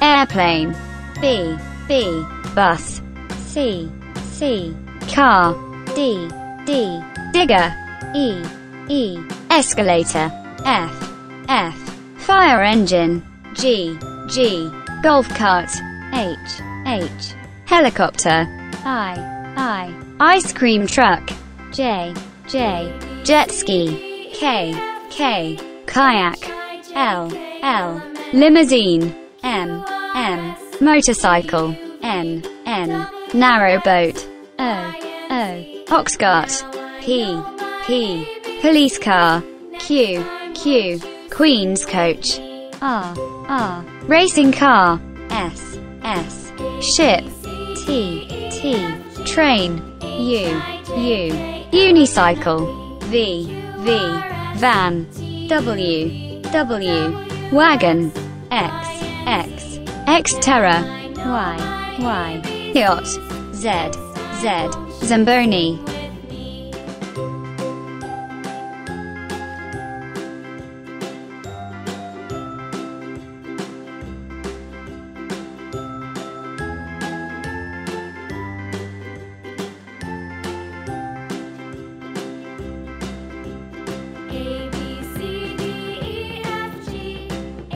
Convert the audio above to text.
airplane, B, bus, C, car, D, digger, E, escalator, F, fire engine, G, golf cart, H, helicopter, I, ice cream truck, J, jet ski, K, kayak, L, limousine, M, motorcycle, N, narrowboat, O, oxcart, P, police car, Q, Queen's coach, R, racing car, S, ship, T, train, U, unicycle, V, van, W, wagon, X, XTERRA, Y, yacht, Z, Zamboni,